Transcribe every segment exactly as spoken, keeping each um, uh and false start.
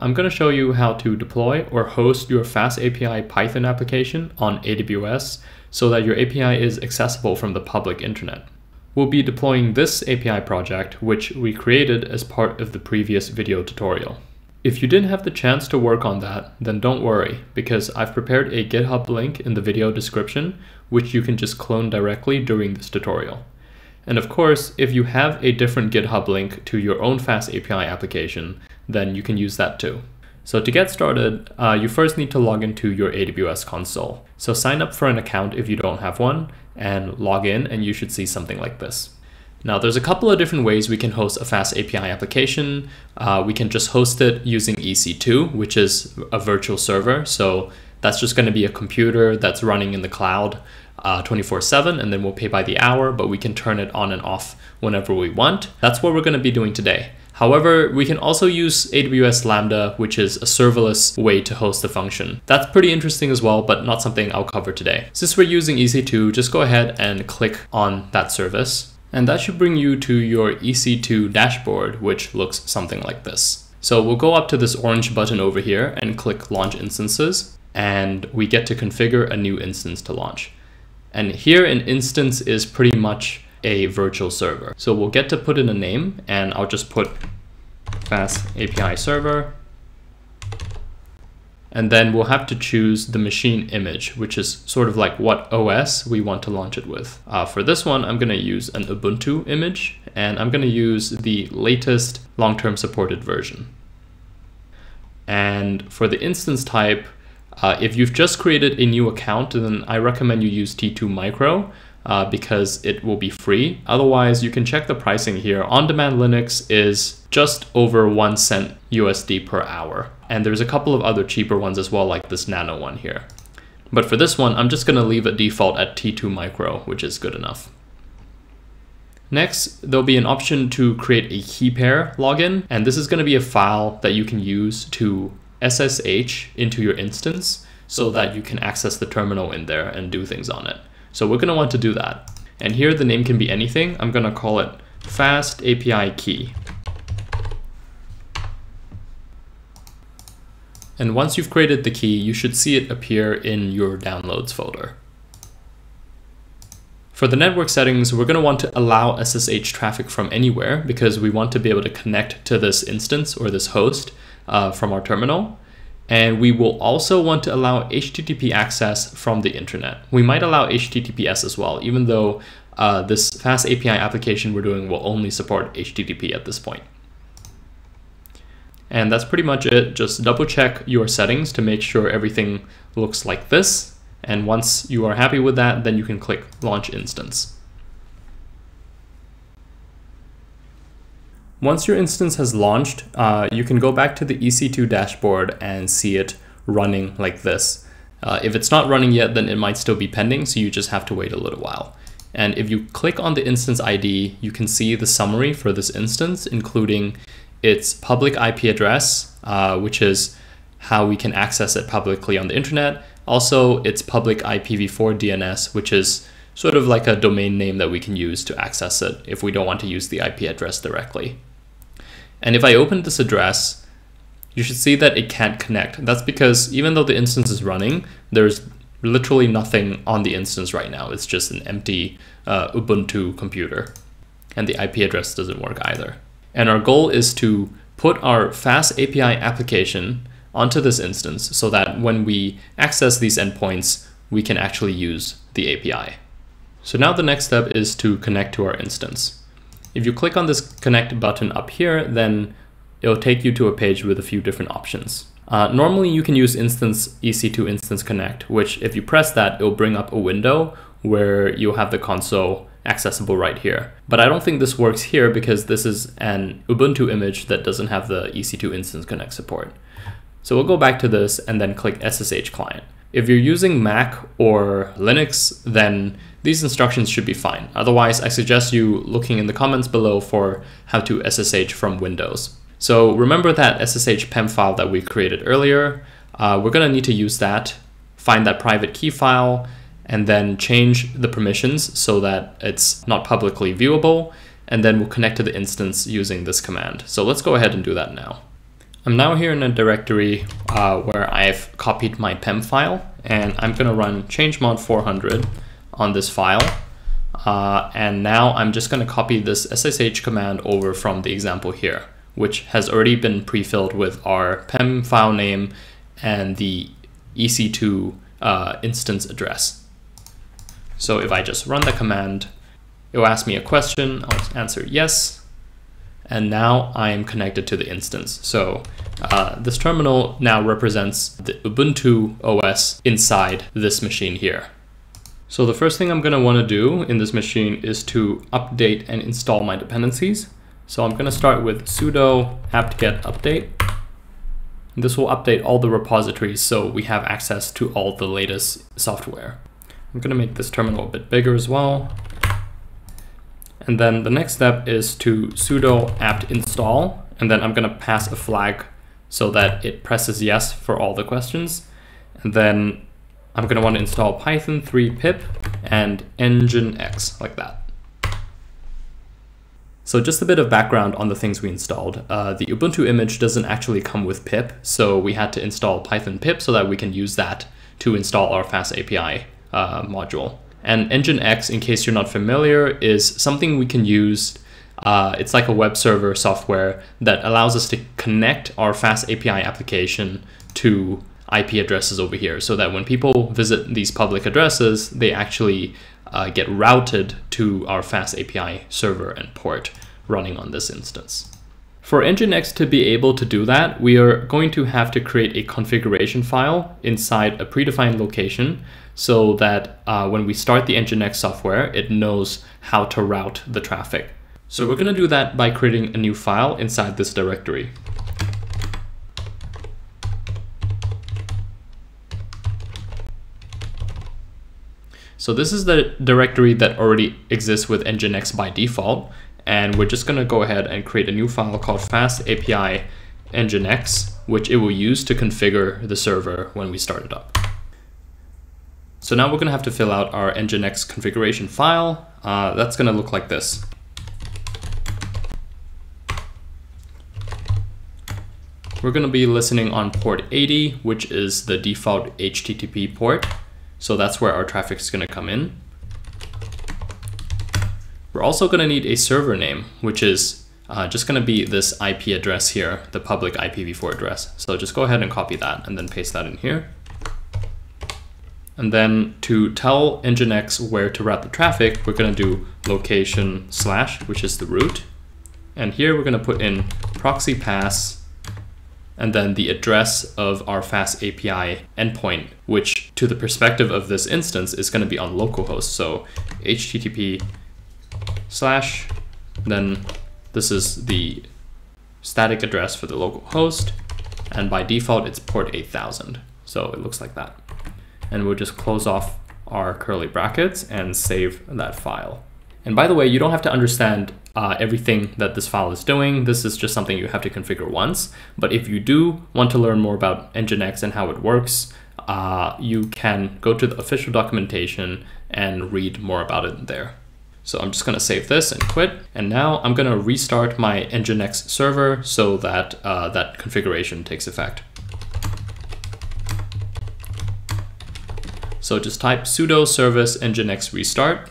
I'm going to show you how to deploy or host your FastAPI Python application on A W S so that your A P I is accessible from the public internet. We'll be deploying this A P I project, which we created as part of the previous video tutorial. If you didn't have the chance to work on that, then don't worry, because I've prepared a GitHub link in the video description, which you can just clone directly during this tutorial. And of course, if you have a different GitHub link to your own FastAPI application, then you can use that too. So to get started, uh, you first need to log into your A W S console. So sign up for an account if you don't have one, and log in, and you should see something like this. Now there's a couple of different ways we can host a FastAPI application. Uh, we can just host it using E C two, which is a virtual server. So that's just gonna be a computer that's running in the cloud twenty-four seven, and then we'll pay by the hour, but we can turn it on and off whenever we want. That's what we're going to be doing today. However, we can also use A W S Lambda, which is a serverless way to host the function. That's pretty interesting as well, but not something I'll cover today. Since we're using E C two, just go ahead and click on that service, and that should bring you to your E C two dashboard, which looks something like this. So we'll go up to this orange button over here and click Launch Instances, and we get to configure a new instance to launch. And here an instance is pretty much a virtual server. So we'll get to put in a name, and I'll just put FastAPI server. And then we'll have to choose the machine image, which is sort of like what O S we want to launch it with. Uh, for this one, I'm going to use an Ubuntu image, and I'm going to use the latest long-term supported version. And for the instance type, Uh, if you've just created a new account, then I recommend you use T two Micro uh, because it will be free. Otherwise, you can check the pricing here. On-demand Linux is just over one cent U S D per hour. And there's a couple of other cheaper ones as well, like this Nano one here. But for this one, I'm just going to leave it default at T two Micro, which is good enough. Next, there'll be an option to create a key pair login. And this is going to be a file that you can use to S S H into your instance so that you can access the terminal in there and do things on it. So we're going to want to do that. And here the name can be anything. I'm going to call it FastAPIKey. And once you've created the key, you should see it appear in your downloads folder. For the network settings, we're going to want to allow S S H traffic from anywhere because we want to be able to connect to this instance or this host Uh, from our terminal. And we will also want to allow H T T P access from the internet. We might allow H T T P S as well, even though uh, this FastAPI application we're doing will only support H T T P at this point. And that's pretty much it. Just double check your settings to make sure everything looks like this. And once you are happy with that, then you can click Launch Instance. Once your instance has launched, uh, you can go back to the E C two dashboard and see it running like this. Uh, if it's not running yet, then it might still be pending, so you just have to wait a little while. And if you click on the instance I D, you can see the summary for this instance, including its public I P address, uh, which is how we can access it publicly on the internet. Also, its public I P v four D N S, which is sort of like a domain name that we can use to access it if we don't want to use the I P address directly. And if I open this address, you should see that it can't connect. That's because even though the instance is running, there's literally nothing on the instance right now. It's just an empty uh, Ubuntu computer, and the I P address doesn't work either. And our goal is to put our FastAPI application onto this instance so that when we access these endpoints, we can actually use the A P I. So now the next step is to connect to our instance. If you click on this connect button up here, then it'll take you to a page with a few different options. Uh, normally you can use instance E C two instance connect, which if you press that, it'll bring up a window where you'll have the console accessible right here. But I don't think this works here because this is an Ubuntu image that doesn't have the E C two instance connect support. So we'll go back to this and then click S S H client. If you're using Mac or Linux, then these instructions should be fine. Otherwise, I suggest you looking in the comments below for how to S S H from Windows. So remember that S S H PEM file that we created earlier. Uh, we're going to need to use that, find that private key file, and then change the permissions so that it's not publicly viewable. And then we'll connect to the instance using this command. So let's go ahead and do that now. I'm now here in a directory uh, where I've copied my pem file, and I'm gonna run changemod four hundred on this file. Uh, and now I'm just gonna copy this S S H command over from the example here, which has already been pre-filled with our pem file name and the E C two uh, instance address. So if I just run the command, it will ask me a question, I'll answer yes, and now I am connected to the instance. So uh, this terminal now represents the Ubuntu O S inside this machine here. So the first thing I'm gonna wanna do in this machine is to update and install my dependencies. So I'm gonna start with sudo apt-get update. This will update all the repositories so we have access to all the latest software. I'm gonna make this terminal a bit bigger as well. And then the next step is to sudo apt install, and then I'm gonna pass a flag so that it presses yes for all the questions. And then I'm gonna wanna install Python three pip and Nginx, like that. So just a bit of background on the things we installed. Uh, the Ubuntu image doesn't actually come with pip, so we had to install Python pip so that we can use that to install our FastAPI uh, module. And Nginx, in case you're not familiar, is something we can use. Uh, it's like a web server software that allows us to connect our FastAPI application to I P addresses over here, so that when people visit these public addresses, they actually uh, get routed to our FastAPI server and port running on this instance. For Nginx to be able to do that, we are going to have to create a configuration file inside a predefined location so that uh, when we start the Nginx software, it knows how to route the traffic. So we're going to do that by creating a new file inside this directory. So this is the directory that already exists with Nginx by default. And we're just gonna go ahead and create a new file called FastAPI Nginx, which it will use to configure the server when we start it up. So now we're gonna have to fill out our Nginx configuration file. Uh, that's gonna look like this. We're gonna be listening on port eighty, which is the default H T T P port. So that's where our traffic is gonna come in. We're also going to need a server name, which is uh, just going to be this I P address here, the public I P v four address. So just go ahead and copy that and then paste that in here. And then to tell Nginx where to route the traffic, we're going to do location slash, which is the route. And here we're going to put in proxy pass and then the address of our FastAPI endpoint, which to the perspective of this instance is going to be on localhost. So H T T P slash, then this is the static address for the local host, and by default it's port eight thousand, so it looks like that. And we'll just close off our curly brackets and save that file. And by the way, you don't have to understand uh, everything that this file is doing. This is just something you have to configure once, but if you do want to learn more about Nginx and how it works, uh, you can go to the official documentation and read more about it there. So I'm just gonna save this and quit. And now I'm gonna restart my Nginx server so that uh, that configuration takes effect. So just type sudo service Nginx restart.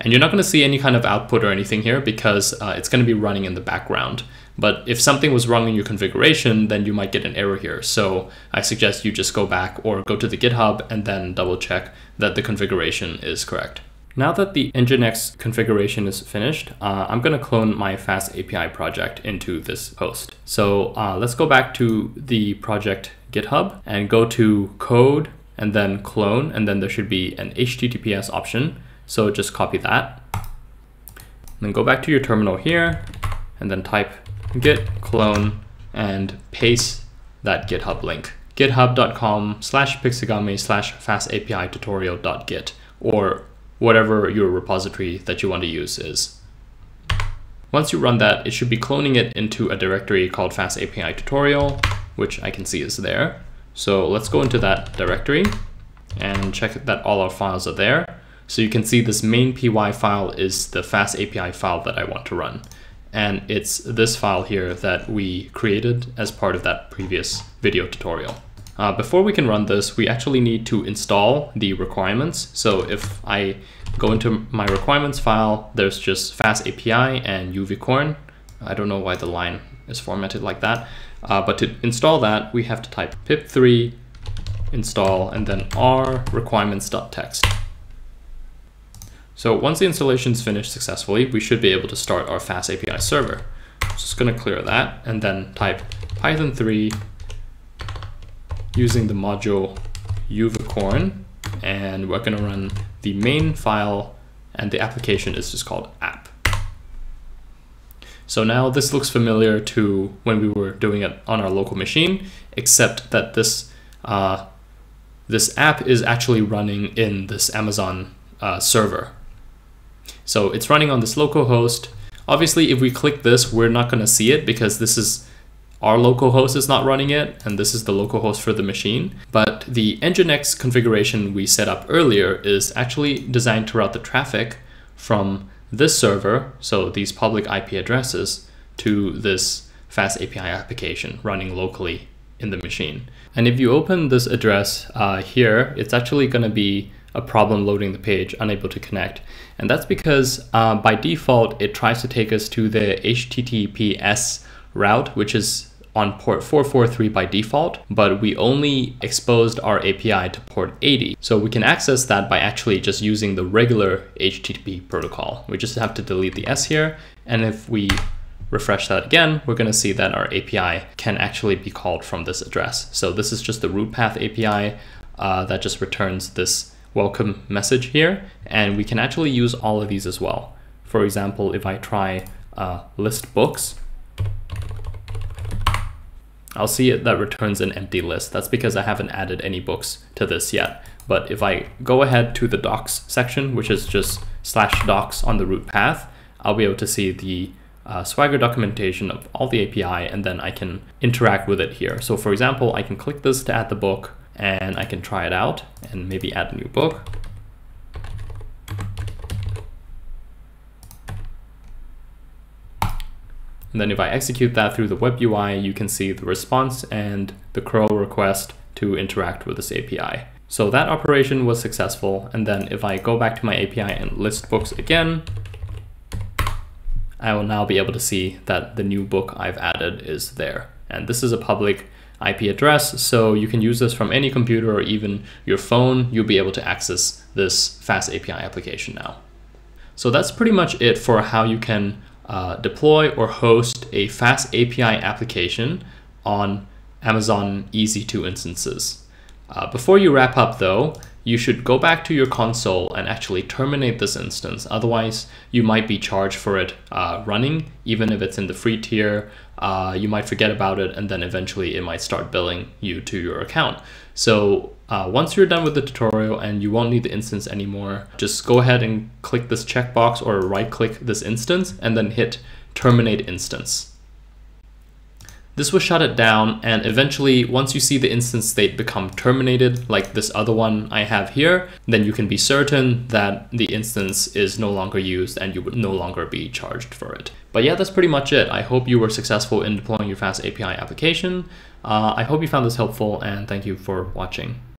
And you're not gonna see any kind of output or anything here because uh, it's gonna be running in the background. But if something was wrong in your configuration, then you might get an error here. So I suggest you just go back or go to the GitHub and then double check that the configuration is correct. Now that the Nginx configuration is finished, uh, I'm gonna clone my FastAPI project into this host. So uh, let's go back to the project GitHub and go to code and then clone, and then there should be an H T T P S option. So just copy that. And then go back to your terminal here and then type git clone and paste that GitHub link. github.com slash pixegami slash fastapi tutorial.git or whatever your repository that you want to use is. Once you run that, it should be cloning it into a directory called FastAPI tutorial, which I can see is there. So let's go into that directory and check that all our files are there. So you can see this main P Y file is the FastAPI file that I want to run. and it's this file here that we created as part of that previous video tutorial. Uh, before we can run this, we actually need to install the requirements. So if I go into my requirements file, there's just FastAPI and uvicorn. I don't know why the line is formatted like that, uh, but to install that, we have to type pip three install and then r requirements.txt. So once the installation is finished successfully, we should be able to start our FastAPI server. So I'm just going to clear that and then type python three using the module uvicorn, and we're going to run the main file, and the application is just called app. So now this looks familiar to when we were doing it on our local machine, except that this uh, this app is actually running in this Amazon uh, server. So it's running on this local host. Obviously, if we click this, we're not going to see it because this is our local host is not running it, and this is the local host for the machine. But the Nginx configuration we set up earlier is actually designed to route the traffic from this server, so these public I P addresses, to this FastAPI application running locally in the machine. And if you open this address uh, here, it's actually going to be a problem loading the page, unable to connect. And that's because uh, by default, it tries to take us to the H T T P S route, which is on port four forty-three by default, but we only exposed our A P I to port eighty. So we can access that by actually just using the regular H T T P protocol. We just have to delete the S here. And if we refresh that again, we're going to see that our A P I can actually be called from this address. So this is just the root path A P I uh, that just returns this welcome message here. And we can actually use all of these as well. For example, if I try uh, list books, I'll see it that returns an empty list. That's because I haven't added any books to this yet. But if I go ahead to the docs section, which is just slash docs on the root path, I'll be able to see the uh, Swagger documentation of all the A P I, and then I can interact with it here. So for example, I can click this to add the book, and I can try it out and maybe add a new book. And then if I execute that through the web U I, you can see the response and the curl request to interact with this A P I. So that operation was successful. And then if I go back to my A P I and list books again, I will now be able to see that the new book I've added is there. And this is a public I P address, so you can use this from any computer or even your phone. You'll be able to access this FastAPI application now. So that's pretty much it for how you can Uh, deploy or host a FastAPI application on Amazon E C two instances. Uh, before you wrap up though, you should go back to your console and actually terminate this instance. Otherwise, you might be charged for it uh, running, even if it's in the free tier. Uh, you might forget about it, and then eventually it might start billing you to your account. So uh, once you're done with the tutorial and you won't need the instance anymore, just go ahead and click this checkbox or right click this instance and then hit terminate instance. This will shut it down, and eventually once you see the instance state become terminated like this other one I have here, then you can be certain that the instance is no longer used and you would no longer be charged for it. But yeah, that's pretty much it. I hope you were successful in deploying your FastAPI application. Uh, I hope you found this helpful, and thank you for watching.